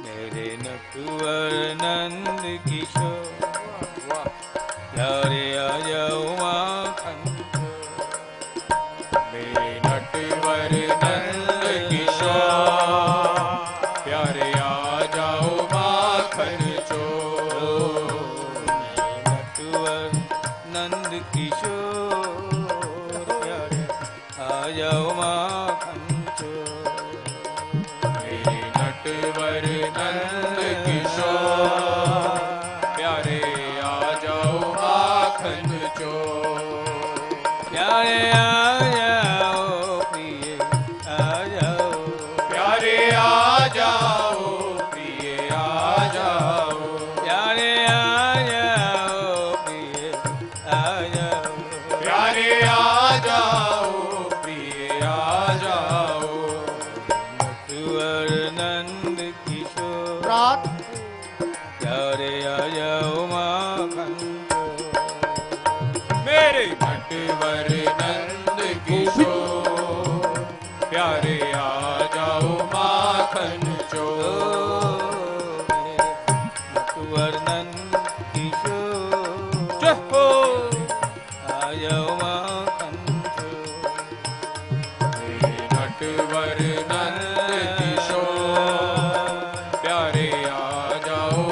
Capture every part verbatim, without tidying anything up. मेरे नटवर नंद किशोर यारे आ जाओ माखन मेरे नटवर नंद किशोर प्यारे आ जाओ माखन चोर मेरे नटवर नंद किशोर प्यारे आ जाओ माखन नटवर नंद किशोर प्यारे आ जाओ माखन चोर प्यारे आ जाओ प्रिय आ जाओ प्यारे आ जाओ प्रिय आ जाओ प्यारे आ जाओ प्रिय आ जाओ प्यारे आ जाओ प्रिय आ जाओ नटवर नंद किशोर प्यारे आ जाओ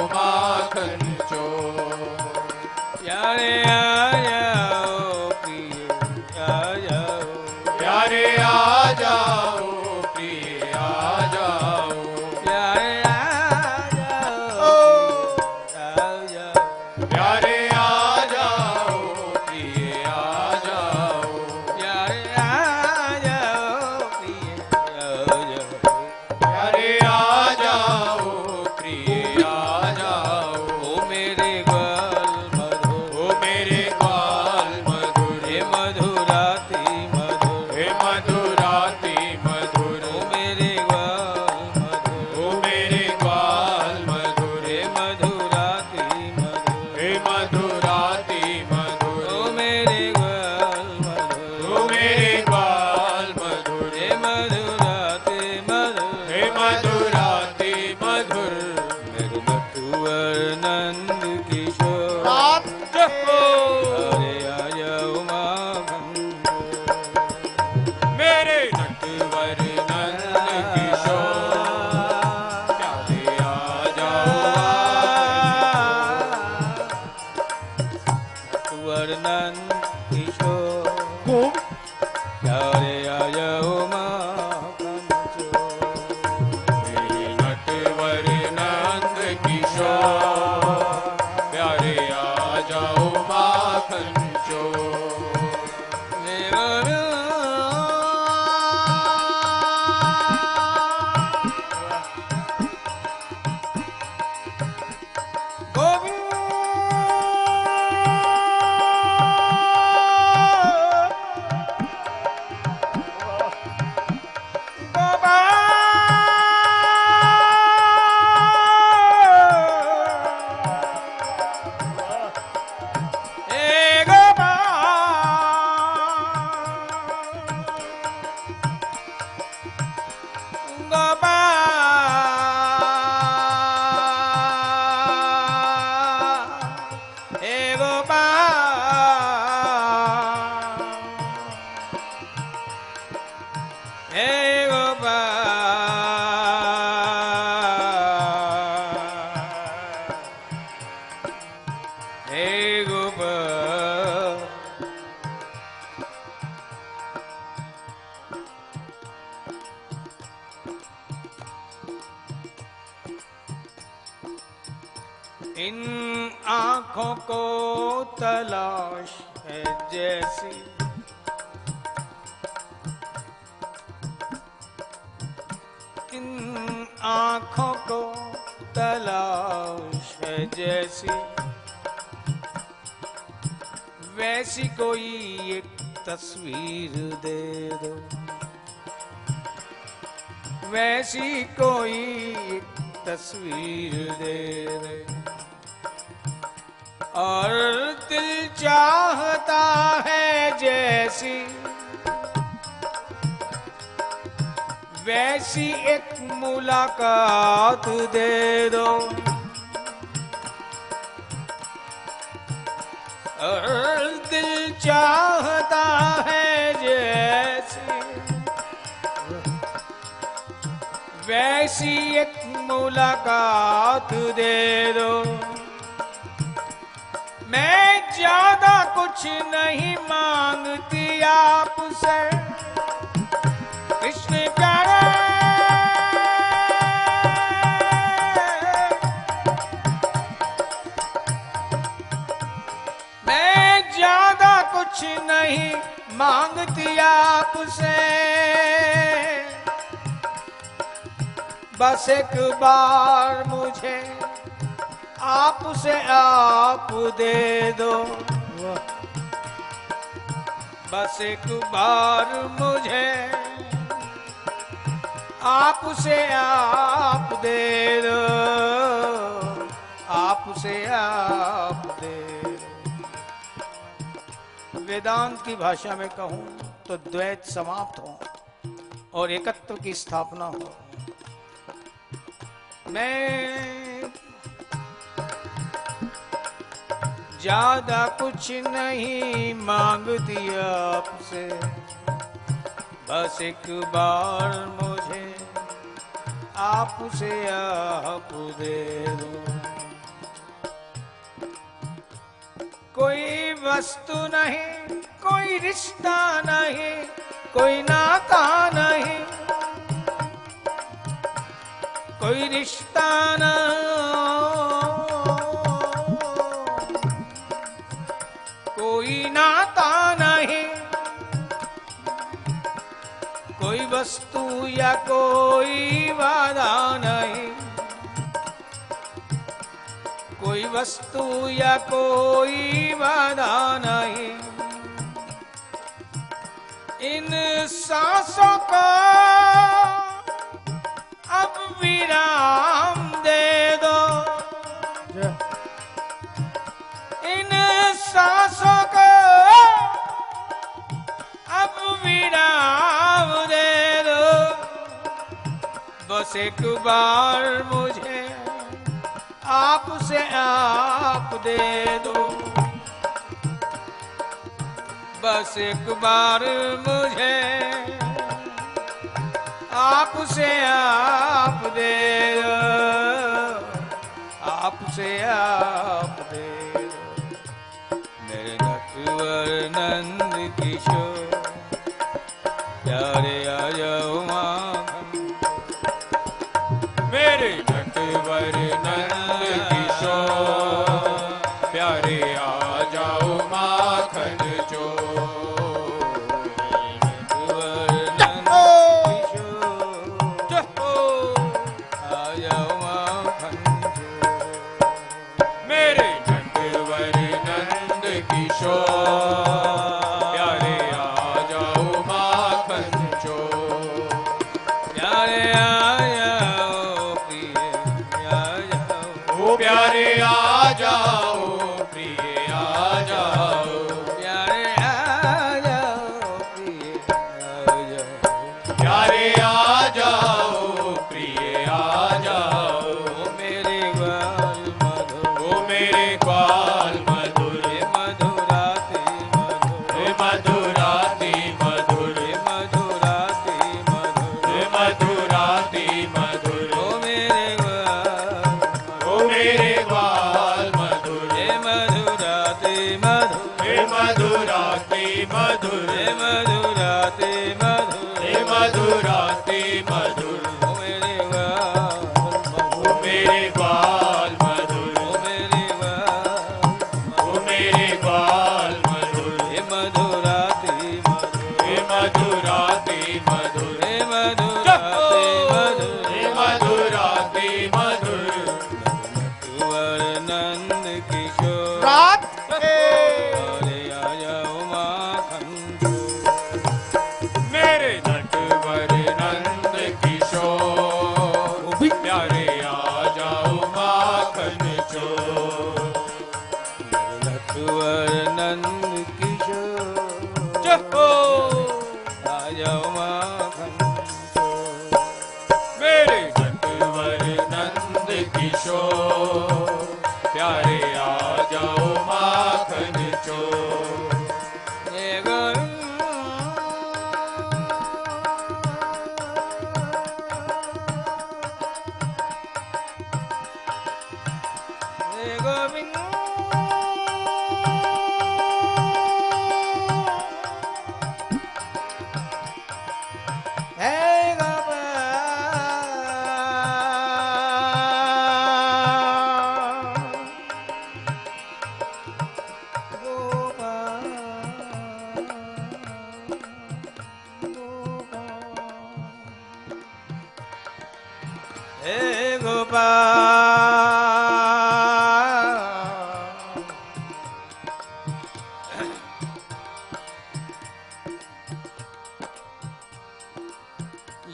माखन मेरे नटवर नंद किशोर प्यारे आ जाओ माखन चोर मेरे नटवर नंद किशोर चहो आ जाओ माखन चोर मेरे नटवर नंद किशोर प्यारे आ जाओ प्रिय आ जाओ प्यारे आ जाओ प्रिय आ जाओ प्यारे आ जाओ प्यारे आ जाओ प्रिय आ जाओ प्यारे आ जाओ प्रिय आ जाओ प्यारे आ जाओ प्रिय आ जाओ ओ मेरे इन आँखों को तलाश है जैसी इन आँखों को तलाश है जैसी वैसी कोई एक तस्वीर दे दो वैसी कोई एक तस्वीर दे दे और दिल चाहता है जैसी वैसी एक मुलाकात दे दो। दिल चाहता है जैसी वैसी एक मुलाकात दे दो। मैं ज्यादा कुछ नहीं मांगती आपसे कृष्ण प्यारे, मैं ज्यादा कुछ नहीं मांगती आपसे, बस एक बार मुझे आपसे आप दे दो, बस एक बार मुझे आपसे आप दे दो, आपसे आप दे दो। वेदांत की भाषा में कहूं तो द्वैत समाप्त हो और एकत्व की स्थापना हो। मैं ज्यादा कुछ नहीं मांगती आपसे, बस एक बार मुझे आपसे आप दे दो। कोई वस्तु नहीं, कोई रिश्ता नहीं, कोई नाता नहीं, कोई रिश्ता ना कोई नाता नहीं, कोई वस्तु या कोई वादा नहीं, कोई वस्तु या कोई वादा नहीं। इन सांसों को अब विराम दे दो, इन सांसों को अब विराम दे दो, बस एक बार मुझे आपसे आप दे दो, बस एक बार मुझे आपसे आप दे दो, आपसे आप दे दो। नटवर नंद किशोर प्यारे आ जाओ मां, मेरे नटवर नंद किशोर प्यारे आ जाओ माखन चोर, नटवर नंद किशोर आ जाओ माखन चोर, मेरे नटवर नंद किशोर आया माखन चोर। किशोर प्यारे आ जाओ माखन चोर।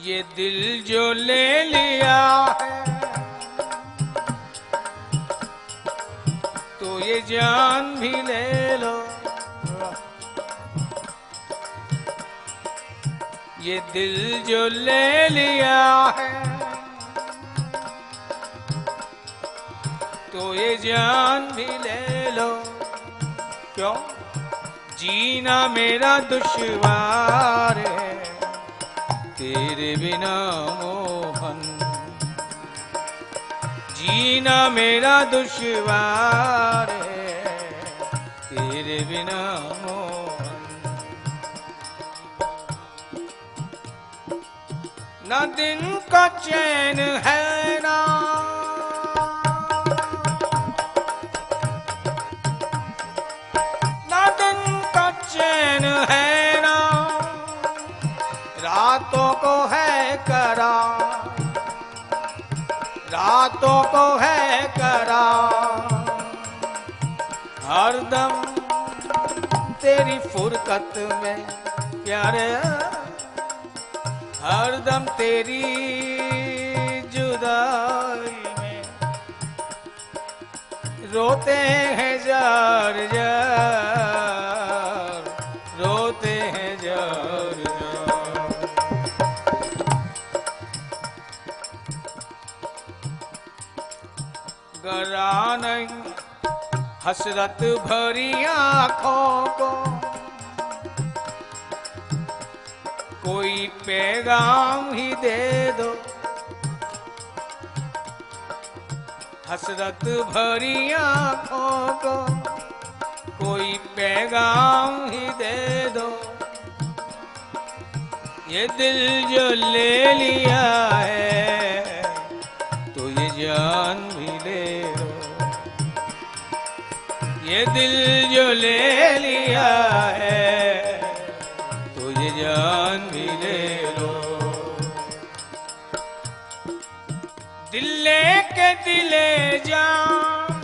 ये दिल जो ले लिया है तो ये जान भी ले लो, ये दिल जो ले लिया है तो ये जान भी ले लो। क्यों? जीना मेरा दुश्वार है तेरे बिना मोहन, जीना मेरा दुश्वार है तेरे बिना मोहन। ना दिन का चैन है ना ना दिन का चैन है, रातों को है करा, रातों को है करा हरदम तेरी फुरकत में प्यारे, हरदम तेरी जुदाई में रोते हैं जार जार, रोते हैं जार जार। गरा नहीं हसरत भरी आँखों को कोई पैगाम ही दे दो, हसरत भरी आँखों को कोई पैगाम ही दे दो। ये दिल जो ले लिया है तो ये जान भी ले लो, ये दिल जो ले लिया है तो ये जान भी ले लो। दिल लेके दिले जान,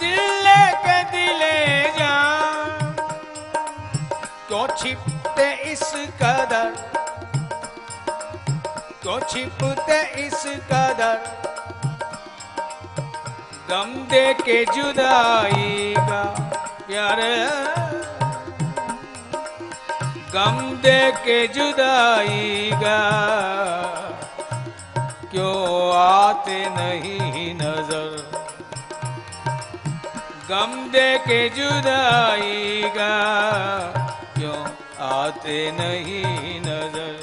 दिल लेके दिले जान क्यों छिपते इस कदर, क्यों छिपते इस कदर गम दे के जुदाई का प्यारे, गम दे के जुदाई का क्यों आते नहीं नजर, गम दे के जुदाई का क्यों आते नहीं नजर।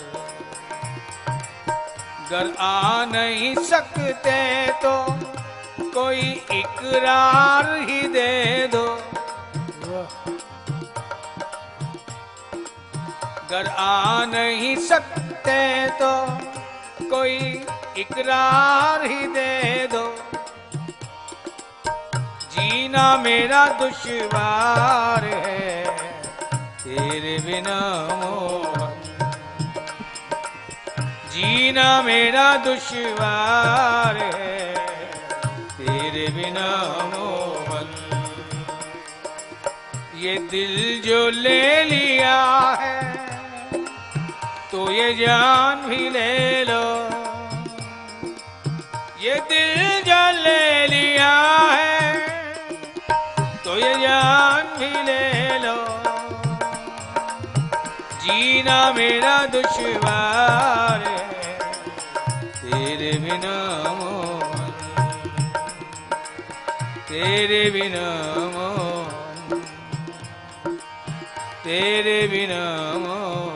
अगर आ नहीं सकते तो कोई इकरार ही दे दो, अगर आ नहीं सकते तो कोई इकरार ही दे दो। जीना मेरा दुश्वार है तेरे बिना मोहन, जीना मेरा दुश्वार है तेरे बिना मोहन। ये दिल जो ले लिया है तो ये जान भी ले लो, ये दिल जो ले लिया है तो ये जान भी ले लो। जीना मेरा दुश्वार है तेरे बिना मोहन, तेरे बिना मोहन, तेरे बिना मोहन।